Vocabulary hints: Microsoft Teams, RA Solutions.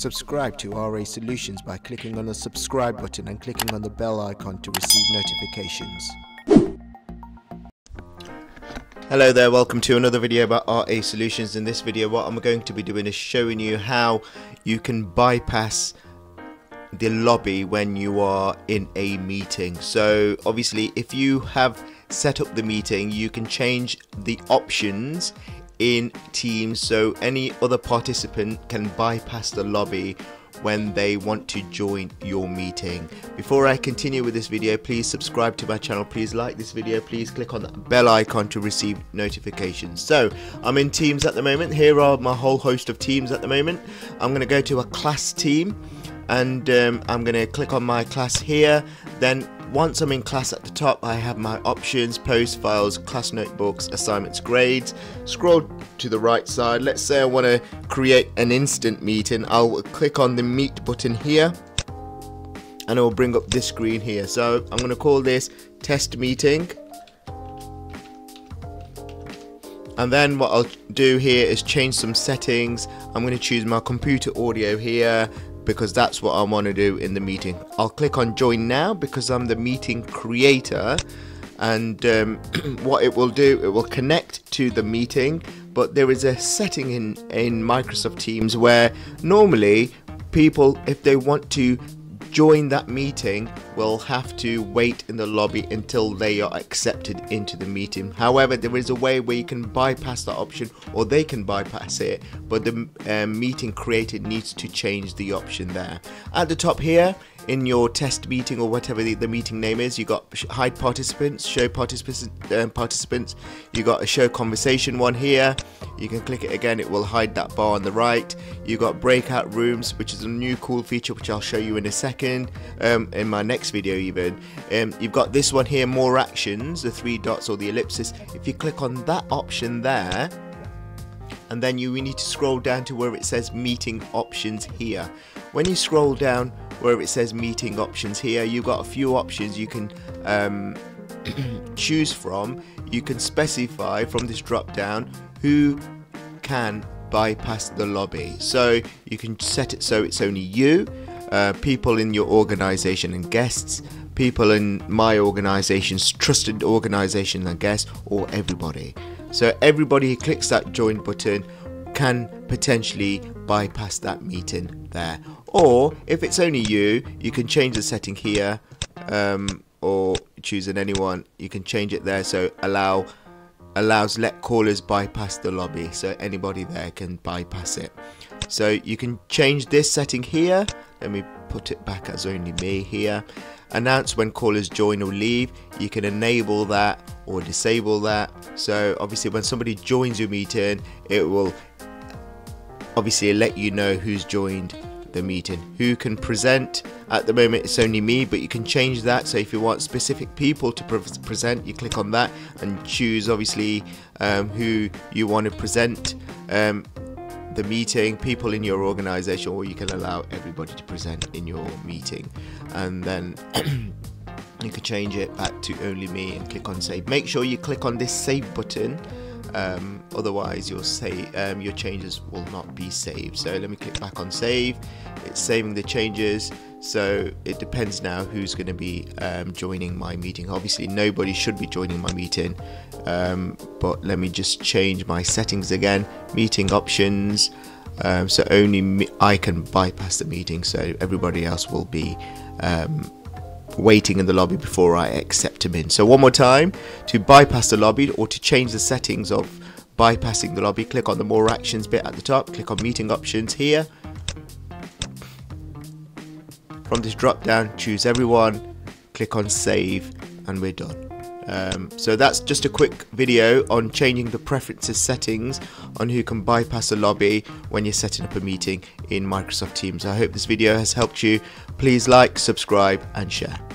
Subscribe to RA Solutions by clicking on the subscribe button and clicking on the bell icon to receive notifications. Hello there, welcome to another video about RA Solutions. In this video, what I'm going to be doing is showing you how you can bypass the lobby when you are in a meeting. So obviously, if you have set up the meeting, you can change the options in Teams so any other participant can bypass the lobby when they want to join your meeting. Before I continue with this video, please subscribe to my channel, please like this video, please click on that bell icon to receive notifications. So I'm in Teams at the moment. Here are my whole host of teams at the moment. I'm going to go to a class team and I'm going to click on my class here. Then once I'm in class, at the top I have my options: post, files, class notebooks, assignments, grades. Scroll to the right side. Let's say I want to create an instant meeting. I'll click on the meet button here and it will bring up this screen here. So I'm going to call this test meeting, and then what I'll do here is change some settings. I'm going to choose my computer audio here because that's what I want to do in the meeting. I'll click on join now because I'm the meeting creator, and what it will do, it will connect to the meeting. But there is a setting in Microsoft Teams where normally people, if they want to join that meeting, will have to wait in the lobby until they are accepted into the meeting. However, there is a way where you can bypass that option, or they can bypass it, but the meeting creator needs to change the option there. At the top here, in your test meeting or whatever the meeting name is, you got hide participants, show participants, you got a show conversation one here. You can click it again, it will hide that bar on the right. You got breakout rooms, which is a new cool feature which I'll show you in a second, in my next video even. You've got this one here, more actions, the three dots or the ellipsis. If you click on that option there, and then you need to scroll down to where it says meeting options here. When you scroll down where it says meeting options here, you've got a few options you can choose from. You can specify from this drop down who can bypass the lobby, so you can set it so it's only you, people in your organization and guests, people in my organization's trusted organization and guests, or everybody. So everybody who clicks that join button can potentially bypass that meeting there. Or if it's only you, you can change the setting here, or choosing anyone, you can change it there. So allows let callers bypass the lobby, so anybody there can bypass it. So you can change this setting here. Let me put it back as only me here. Announce when callers join or leave. You can enable that or disable that. So obviously when somebody joins your meeting, it will obviously let you know who's joined the meeting. Who can present? At the moment it's only me, but you can change that. So if you want specific people to present, you click on that and choose obviously who you want to present the meeting, people in your organization, or you can allow everybody to present in your meeting. And then you can change it back to only me and click on save. Make sure you click on this save button, otherwise your changes will not be saved. So let me click back on save. It's saving the changes, so it depends now who's going to be joining my meeting. Obviously nobody should be joining my meeting, but let me just change my settings again. Meeting options, so only I can bypass the meeting, so everybody else will be waiting in the lobby before I accept them in. So one more time, to bypass the lobby or to change the settings of bypassing the lobby, click on the more actions bit at the top, click on meeting options here. From this drop down, choose everyone, click on save, and we're done. So that's just a quick video on changing the preferences settings on who can bypass a lobby when you're setting up a meeting in Microsoft Teams. I hope this video has helped you. Please like, subscribe and share.